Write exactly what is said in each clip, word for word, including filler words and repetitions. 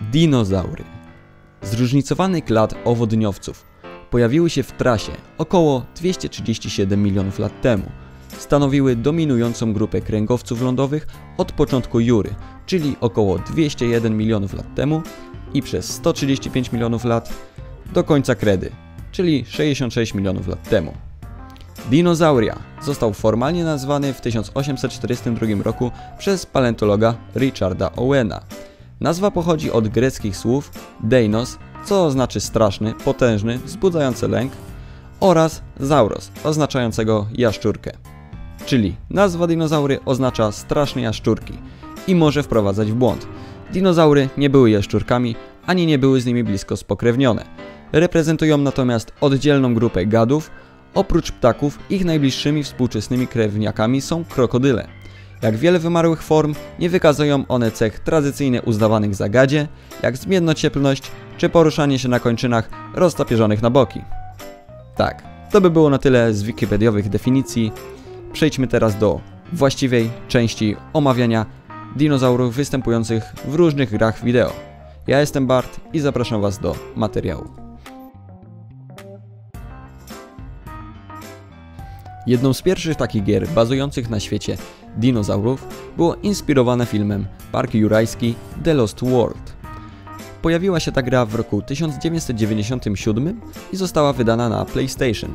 Dinozaury. Zróżnicowany klat owodniowców pojawiły się w trasie około dwieście trzydzieści siedem milionów lat temu. Stanowiły dominującą grupę kręgowców lądowych od początku Jury, czyli około dwieście jeden milionów lat temu i przez sto trzydzieści pięć milionów lat do końca Kredy, czyli sześćdziesiąt sześć milionów lat temu. Dinozauria został formalnie nazwany w tysiąc osiemset czterdziestym drugim roku przez paleontologa Richarda Owena. Nazwa pochodzi od greckich słów deinos, co oznaczy straszny, potężny, wzbudzający lęk, oraz zauros, oznaczającego jaszczurkę. Czyli nazwa dinozaury oznacza straszne jaszczurki i może wprowadzać w błąd. Dinozaury nie były jaszczurkami, ani nie były z nimi blisko spokrewnione. Reprezentują natomiast oddzielną grupę gadów. Oprócz ptaków, ich najbliższymi współczesnymi krewniakami są krokodyle. Jak wiele wymarłych form, nie wykazują one cech tradycyjnie uznawanych za gadzie, jak zmiennocieplność czy poruszanie się na kończynach roztapierzonych na boki. Tak, to by było na tyle z wikipediowych definicji. Przejdźmy teraz do właściwej części omawiania dinozaurów występujących w różnych grach wideo. Ja jestem Bart i zapraszam Was do materiału. Jedną z pierwszych takich gier bazujących na świecie dinozaurów było inspirowane filmem Park jurajski The Lost World. Pojawiła się ta gra w roku tysiąc dziewięćset dziewięćdziesiątym siódmym i została wydana na PlayStation.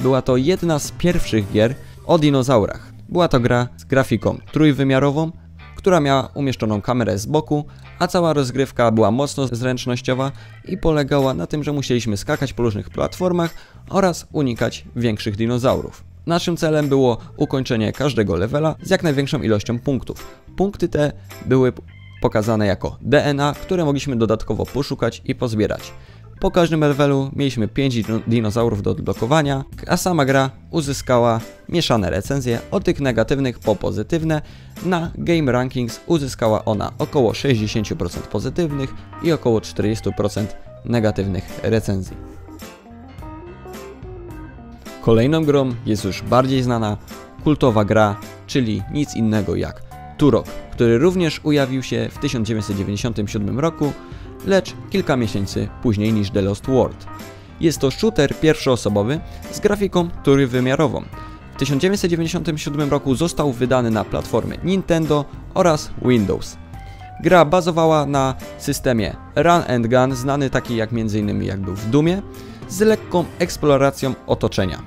Była to jedna z pierwszych gier o dinozaurach. Była to gra z grafiką trójwymiarową, która miała umieszczoną kamerę z boku, a cała rozgrywka była mocno zręcznościowa i polegała na tym, że musieliśmy skakać po różnych platformach oraz unikać większych dinozaurów. Naszym celem było ukończenie każdego levela z jak największą ilością punktów. Punkty te były pokazane jako D N A, które mogliśmy dodatkowo poszukać i pozbierać. Po każdym levelu mieliśmy pięć dinozaurów do odblokowania, a sama gra uzyskała mieszane recenzje, od tych negatywnych po pozytywne. Na Game Rankings uzyskała ona około sześćdziesiąt procent pozytywnych i około czterdzieści procent negatywnych recenzji. Kolejną grą jest już bardziej znana, kultowa gra, czyli nic innego jak Turok, który również ujawił się w tysiąc dziewięćset dziewięćdziesiątym siódmym roku, lecz kilka miesięcy później niż The Lost World. Jest to shooter pierwszoosobowy z grafiką trójwymiarową. W tysiąc dziewięćset dziewięćdziesiątym siódmym roku został wydany na platformy Nintendo oraz Windows. Gra bazowała na systemie Run and Gun, znany taki jak między innymi jak był w Doomie, z lekką eksploracją otoczenia.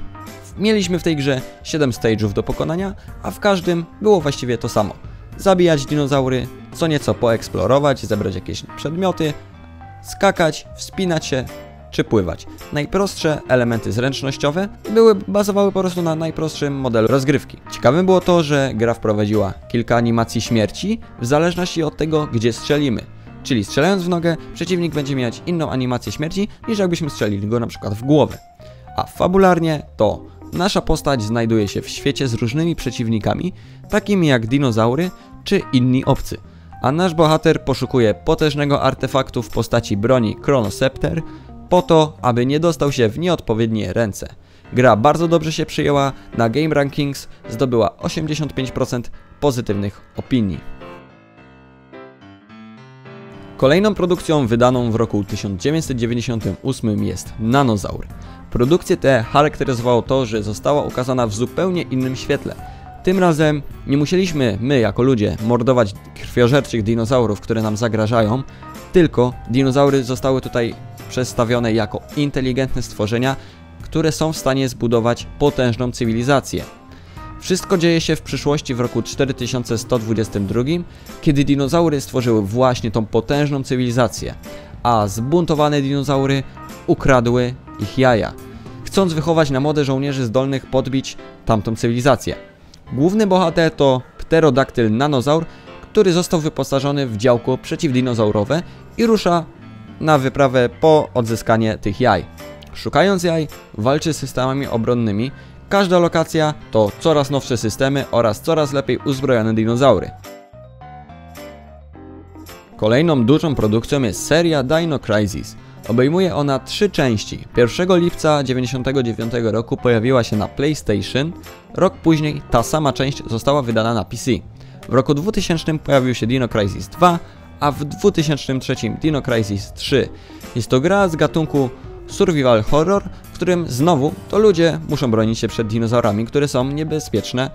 Mieliśmy w tej grze siedem stage'ów do pokonania, a w każdym było właściwie to samo. Zabijać dinozaury, co nieco poeksplorować, zebrać jakieś przedmioty, skakać, wspinać się czy pływać. Najprostsze elementy zręcznościowe były, bazowały po prostu na najprostszym modelu rozgrywki. Ciekawym było to, że gra wprowadziła kilka animacji śmierci w zależności od tego, gdzie strzelimy. Czyli strzelając w nogę, przeciwnik będzie mieć inną animację śmierci, niż jakbyśmy strzelili go na przykład w głowę. A fabularnie to nasza postać znajduje się w świecie z różnymi przeciwnikami, takimi jak dinozaury czy inni obcy. A nasz bohater poszukuje potężnego artefaktu w postaci broni Chrono Scepter po to, aby nie dostał się w nieodpowiednie ręce. Gra bardzo dobrze się przyjęła, na Game Rankings zdobyła osiemdziesiąt pięć procent pozytywnych opinii. Kolejną produkcją wydaną w roku tysiąc dziewięćset dziewięćdziesiątym ósmym jest Nanozaur. Produkcję tę charakteryzowało to, że została ukazana w zupełnie innym świetle. Tym razem nie musieliśmy my jako ludzie mordować krwiożerczych dinozaurów, które nam zagrażają, tylko dinozaury zostały tutaj przedstawione jako inteligentne stworzenia, które są w stanie zbudować potężną cywilizację. Wszystko dzieje się w przyszłości w roku cztery tysiące sto dwudziestym drugim, kiedy dinozaury stworzyły właśnie tą potężną cywilizację, a zbuntowane dinozaury ukradły ich jaja, chcąc wychować na młode żołnierzy zdolnych podbić tamtą cywilizację. Główny bohater to pterodaktyl Nanozaur, który został wyposażony w działko przeciwdinozaurowe i rusza na wyprawę po odzyskanie tych jaj. Szukając jaj, walczy z systemami obronnymi. Każda lokacja to coraz nowsze systemy oraz coraz lepiej uzbrojone dinozaury. Kolejną dużą produkcją jest seria Dino Crisis. Obejmuje ona trzy części. pierwszego lipca dziewięćdziesiątego dziewiątego roku pojawiła się na PlayStation, rok później ta sama część została wydana na P C. W roku dwutysięcznym pojawił się Dino Crisis dwa, a w dwa tysiące trzecim Dino Crisis trzy. Jest to gra z gatunku survival horror, w którym znowu to ludzie muszą bronić się przed dinozaurami, które są niebezpieczne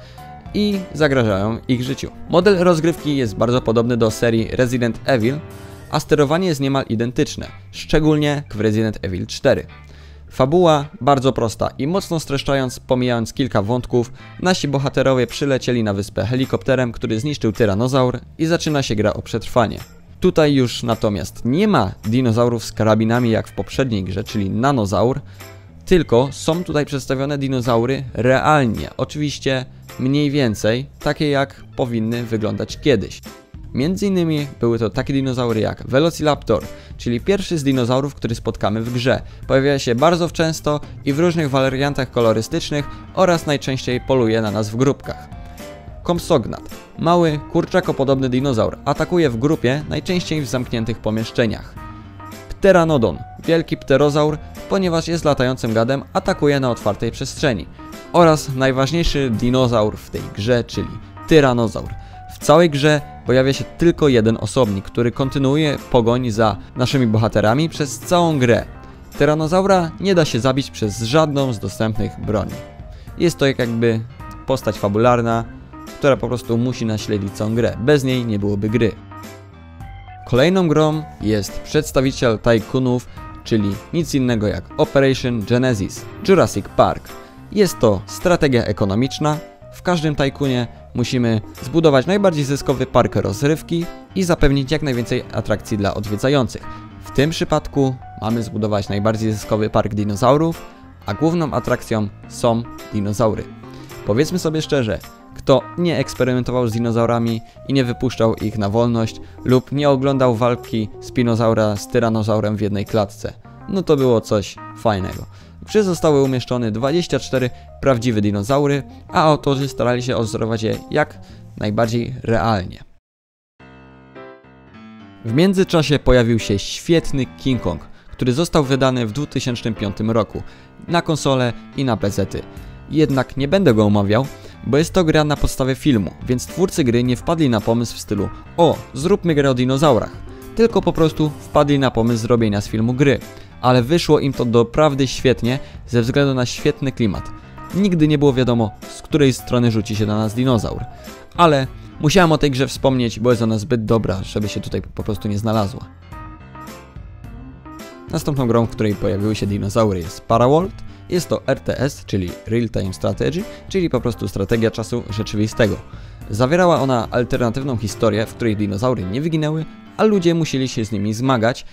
i zagrażają ich życiu. Model rozgrywki jest bardzo podobny do serii Resident Evil, a sterowanie jest niemal identyczne, szczególnie w Resident Evil cztery. Fabuła bardzo prosta i mocno streszczając, pomijając kilka wątków, nasi bohaterowie przylecieli na wyspę helikopterem, który zniszczył tyranozaur i zaczyna się gra o przetrwanie. Tutaj już natomiast nie ma dinozaurów z karabinami jak w poprzedniej grze, czyli nanozaur, tylko są tutaj przedstawione dinozaury realnie, oczywiście mniej więcej takie jak powinny wyglądać kiedyś. Między innymi były to takie dinozaury jak Velociraptor, czyli pierwszy z dinozaurów, który spotkamy w grze. Pojawia się bardzo często i w różnych wariantach kolorystycznych oraz najczęściej poluje na nas w grupkach. Compsognat. Mały, kurczakopodobny dinozaur. Atakuje w grupie, najczęściej w zamkniętych pomieszczeniach. Pteranodon. Wielki pterozaur, ponieważ jest latającym gadem, atakuje na otwartej przestrzeni. Oraz najważniejszy dinozaur w tej grze, czyli tyranozaur. W całej grze pojawia się tylko jeden osobnik, który kontynuuje pogoń za naszymi bohaterami przez całą grę. Tyranozaura nie da się zabić przez żadną z dostępnych broni. Jest to jakby postać fabularna, która po prostu musi naśledzić całą grę. Bez niej nie byłoby gry. Kolejną grą jest przedstawiciel tajkunów, czyli nic innego jak Operation Genesis, Jurassic Park. Jest to strategia ekonomiczna. W każdym tajkunie musimy zbudować najbardziej zyskowy park rozrywki i zapewnić jak najwięcej atrakcji dla odwiedzających. W tym przypadku mamy zbudować najbardziej zyskowy park dinozaurów, a główną atrakcją są dinozaury. Powiedzmy sobie szczerze, kto nie eksperymentował z dinozaurami i nie wypuszczał ich na wolność lub nie oglądał walki Spinozaura z tyranozaurem w jednej klatce, no to było coś fajnego. W grze zostały umieszczone dwadzieścia cztery prawdziwe dinozaury, a autorzy starali się odzorować je jak najbardziej realnie. W międzyczasie pojawił się świetny King Kong, który został wydany w dwa tysiące piątym roku na konsole i na pecety. Jednak nie będę go omawiał, bo jest to gra na podstawie filmu, więc twórcy gry nie wpadli na pomysł w stylu o, zróbmy grę o dinozaurach, tylko po prostu wpadli na pomysł zrobienia z filmu gry. Ale wyszło im to doprawdy świetnie ze względu na świetny klimat. Nigdy nie było wiadomo, z której strony rzuci się na nas dinozaur. Ale musiałem o tej grze wspomnieć, bo jest ona zbyt dobra, żeby się tutaj po prostu nie znalazła. Następną grą, w której pojawiły się dinozaury, jest Paraworld. Jest to R T S, czyli Real Time Strategy, czyli po prostu strategia czasu rzeczywistego. Zawierała ona alternatywną historię, w której dinozaury nie wyginęły, a ludzie musieli się z nimi zmagać,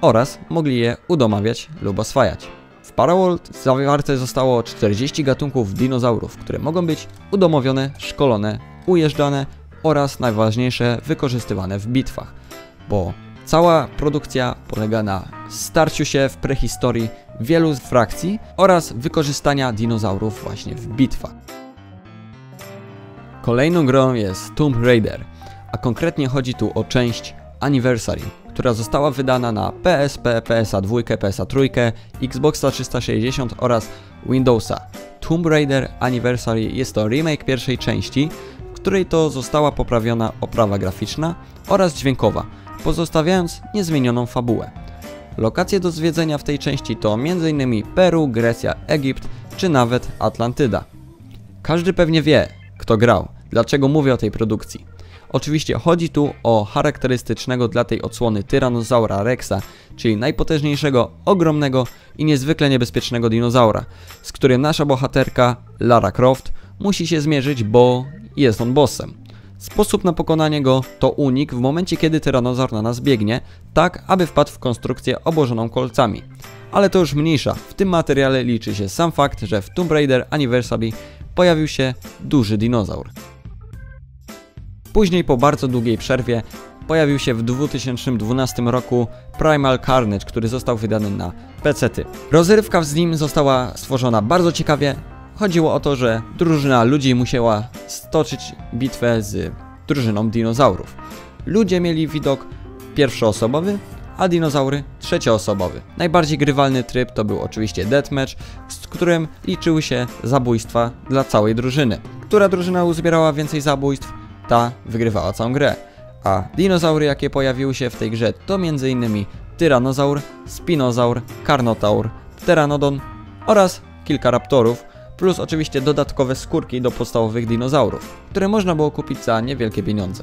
oraz mogli je udomawiać lub oswajać. W Paraworld zawarte zostało czterdzieści gatunków dinozaurów, które mogą być udomowione, szkolone, ujeżdżane oraz najważniejsze wykorzystywane w bitwach, bo cała produkcja polega na starciu się w prehistorii wielu frakcji oraz wykorzystania dinozaurów właśnie w bitwach. Kolejną grą jest Tomb Raider, a konkretnie chodzi tu o część Anniversary, która została wydana na P S P, P S dwa, P S trzy, Xboxa trzysta sześćdziesiąt oraz Windowsa. Tomb Raider Anniversary jest to remake pierwszej części, w której to została poprawiona oprawa graficzna oraz dźwiękowa, pozostawiając niezmienioną fabułę. Lokacje do zwiedzenia w tej części to między innymi Peru, Grecja, Egipt czy nawet Atlantyda. Każdy pewnie wie, kto grał, dlaczego mówię o tej produkcji. Oczywiście chodzi tu o charakterystycznego dla tej odsłony Tyranozaura Rexa, czyli najpotężniejszego, ogromnego i niezwykle niebezpiecznego dinozaura, z którym nasza bohaterka Lara Croft musi się zmierzyć, bo jest on bossem. Sposób na pokonanie go to unik w momencie, kiedy tyranozaur na nas biegnie, tak aby wpadł w konstrukcję obłożoną kolcami. Ale to już mniejsza, w tym materiale liczy się sam fakt, że w Tomb Raider Anniversary pojawił się duży dinozaur. Później po bardzo długiej przerwie pojawił się w dwa tysiące dwunastym roku Primal Carnage, który został wydany na pecety. Rozrywka z nim została stworzona bardzo ciekawie. Chodziło o to, że drużyna ludzi musiała stoczyć bitwę z drużyną dinozaurów. Ludzie mieli widok pierwszoosobowy, a dinozaury trzecioosobowy. Najbardziej grywalny tryb to był oczywiście deathmatch, z którym liczyły się zabójstwa dla całej drużyny. Która drużyna uzbierała więcej zabójstw, ta wygrywała całą grę, a dinozaury jakie pojawiły się w tej grze to m.in. Tyranozaur, Spinozaur, Karnotaur, Pteranodon oraz kilka raptorów, plus oczywiście dodatkowe skórki do podstawowych dinozaurów, które można było kupić za niewielkie pieniądze.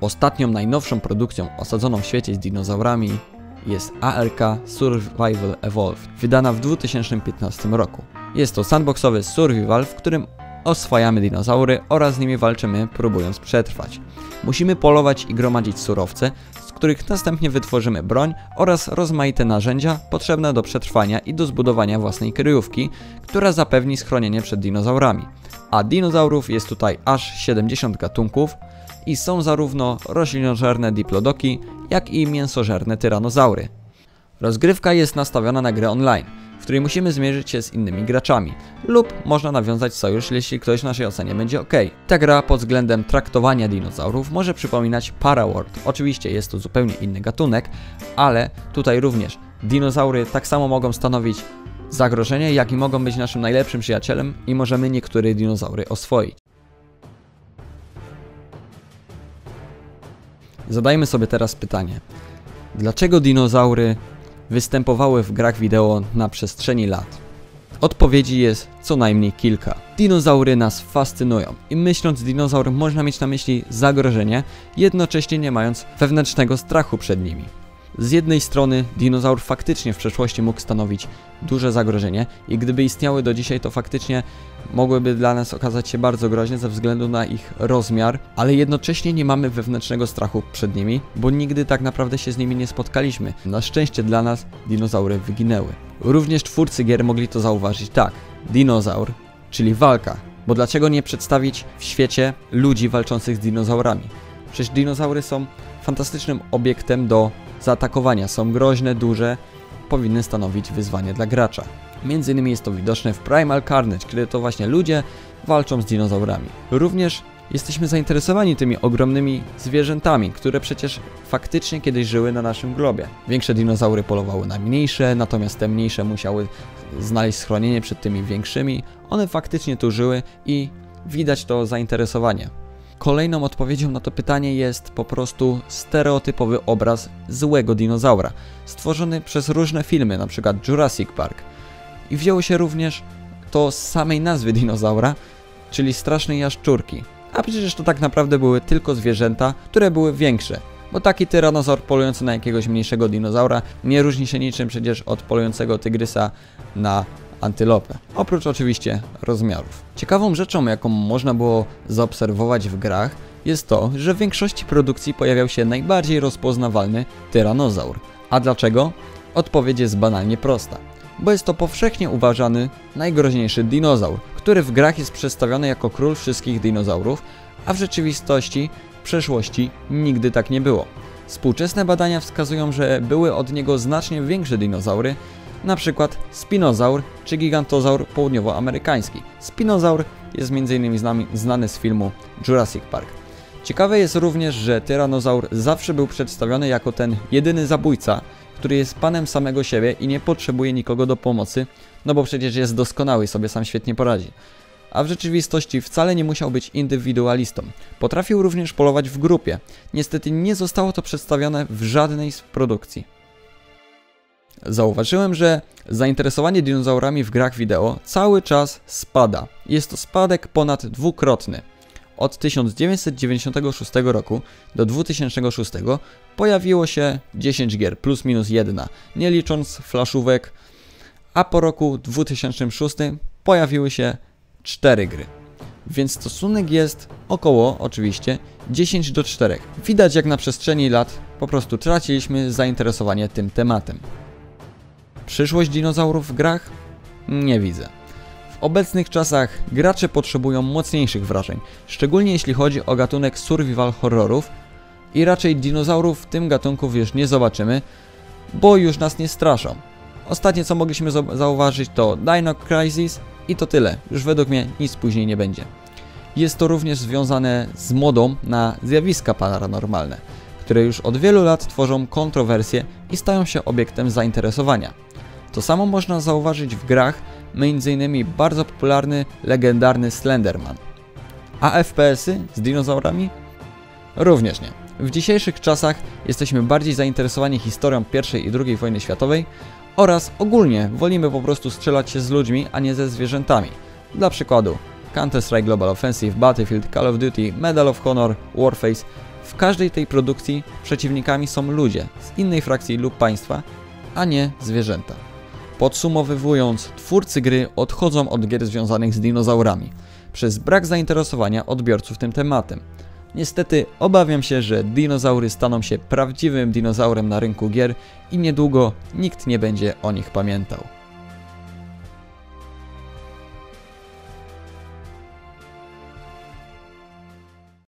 Ostatnią najnowszą produkcją osadzoną w świecie z dinozaurami jest A R K Survival Evolved, wydana w dwa tysiące piętnastym roku. Jest to sandboxowy survival, w którym oswajamy dinozaury oraz z nimi walczymy, próbując przetrwać. Musimy polować i gromadzić surowce, z których następnie wytworzymy broń oraz rozmaite narzędzia potrzebne do przetrwania i do zbudowania własnej kryjówki, która zapewni schronienie przed dinozaurami. A dinozaurów jest tutaj aż siedemdziesiąt gatunków i są zarówno roślinożerne diplodoki, jak i mięsożerne tyranozaury. Rozgrywka jest nastawiona na grę online, w której musimy zmierzyć się z innymi graczami, lub można nawiązać sojusz, jeśli ktoś w naszej ocenie będzie ok. Ta gra pod względem traktowania dinozaurów może przypominać Paraworld. Oczywiście jest to zupełnie inny gatunek, ale tutaj również dinozaury tak samo mogą stanowić zagrożenie, jak i mogą być naszym najlepszym przyjacielem i możemy niektóre dinozaury oswoić. Zadajmy sobie teraz pytanie, dlaczego dinozaury występowały w grach wideo na przestrzeni lat? Odpowiedzi jest co najmniej kilka. Dinozaury nas fascynują i myśląc dinozaur można mieć na myśli zagrożenie, jednocześnie nie mając wewnętrznego strachu przed nimi. Z jednej strony dinozaur faktycznie w przeszłości mógł stanowić duże zagrożenie i gdyby istniały do dzisiaj, to faktycznie mogłyby dla nas okazać się bardzo groźne ze względu na ich rozmiar, ale jednocześnie nie mamy wewnętrznego strachu przed nimi, bo nigdy tak naprawdę się z nimi nie spotkaliśmy. Na szczęście dla nas dinozaury wyginęły. Również twórcy gier mogli to zauważyć tak, dinozaur, czyli walka, bo dlaczego nie przedstawić w świecie ludzi walczących z dinozaurami? Przecież dinozaury są fantastycznym obiektem do zaatakowania, są groźne, duże, powinny stanowić wyzwanie dla gracza. Między innymi jest to widoczne w Primal Carnage, kiedy to właśnie ludzie walczą z dinozaurami. Również jesteśmy zainteresowani tymi ogromnymi zwierzętami, które przecież faktycznie kiedyś żyły na naszym globie. Większe dinozaury polowały na mniejsze, natomiast te mniejsze musiały znaleźć schronienie przed tymi większymi. One faktycznie tu żyły i widać to zainteresowanie. Kolejną odpowiedzią na to pytanie jest po prostu stereotypowy obraz złego dinozaura, stworzony przez różne filmy, np. Jurassic Park. I wzięło się również to z samej nazwy dinozaura, czyli strasznej jaszczurki. A przecież to tak naprawdę były tylko zwierzęta, które były większe. Bo taki tyranozaur polujący na jakiegoś mniejszego dinozaura nie różni się niczym przecież od polującego tygrysa na antylopę, oprócz oczywiście rozmiarów. Ciekawą rzeczą, jaką można było zaobserwować w grach, jest to, że w większości produkcji pojawiał się najbardziej rozpoznawalny tyranozaur. A dlaczego? Odpowiedź jest banalnie prosta. Bo jest to powszechnie uważany najgroźniejszy dinozaur, który w grach jest przedstawiony jako król wszystkich dinozaurów, a w rzeczywistości w przeszłości nigdy tak nie było. Współczesne badania wskazują, że były od niego znacznie większe dinozaury, na przykład spinozaur czy gigantozaur południowoamerykański. Spinozaur jest m.in. znany z filmu Jurassic Park. Ciekawe jest również, że tyranozaur zawsze był przedstawiony jako ten jedyny zabójca, który jest panem samego siebie i nie potrzebuje nikogo do pomocy, no bo przecież jest doskonały i sobie sam świetnie poradzi. A w rzeczywistości wcale nie musiał być indywidualistą. Potrafił również polować w grupie. Niestety nie zostało to przedstawione w żadnej z produkcji. Zauważyłem, że zainteresowanie dinozaurami w grach wideo cały czas spada. Jest to spadek ponad dwukrotny. Od tysiąc dziewięćset dziewięćdziesiątego szóstego roku do dwa tysiące szóstego pojawiło się dziesięć gier, plus minus jedna, nie licząc flaszówek, a po roku dwa tysiące szóstym pojawiły się cztery gry. Więc stosunek jest około, oczywiście, dziesięć do czterech. Widać, jak na przestrzeni lat po prostu traciliśmy zainteresowanie tym tematem. Przyszłość dinozaurów w grach? Nie widzę. W obecnych czasach gracze potrzebują mocniejszych wrażeń, szczególnie jeśli chodzi o gatunek survival horrorów i raczej dinozaurów w tym gatunku już nie zobaczymy, bo już nas nie straszą. Ostatnie co mogliśmy zauważyć to Dino Crisis i to tyle, już według mnie nic później nie będzie. Jest to również związane z modą na zjawiska paranormalne, które już od wielu lat tworzą kontrowersje i stają się obiektem zainteresowania. To samo można zauważyć w grach, między innymi bardzo popularny, legendarny Slenderman. A F P S-y z dinozaurami? Również nie. W dzisiejszych czasach jesteśmy bardziej zainteresowani historią pierwszej i drugiej wojny światowej oraz ogólnie wolimy po prostu strzelać się z ludźmi, a nie ze zwierzętami. Dla przykładu Counter-Strike Global Offensive, Battlefield, Call of Duty, Medal of Honor, Warface. W każdej tej produkcji przeciwnikami są ludzie z innej frakcji lub państwa, a nie zwierzęta. Podsumowywując, twórcy gry odchodzą od gier związanych z dinozaurami przez brak zainteresowania odbiorców tym tematem. Niestety obawiam się, że dinozaury staną się prawdziwym dinozaurem na rynku gier i niedługo nikt nie będzie o nich pamiętał.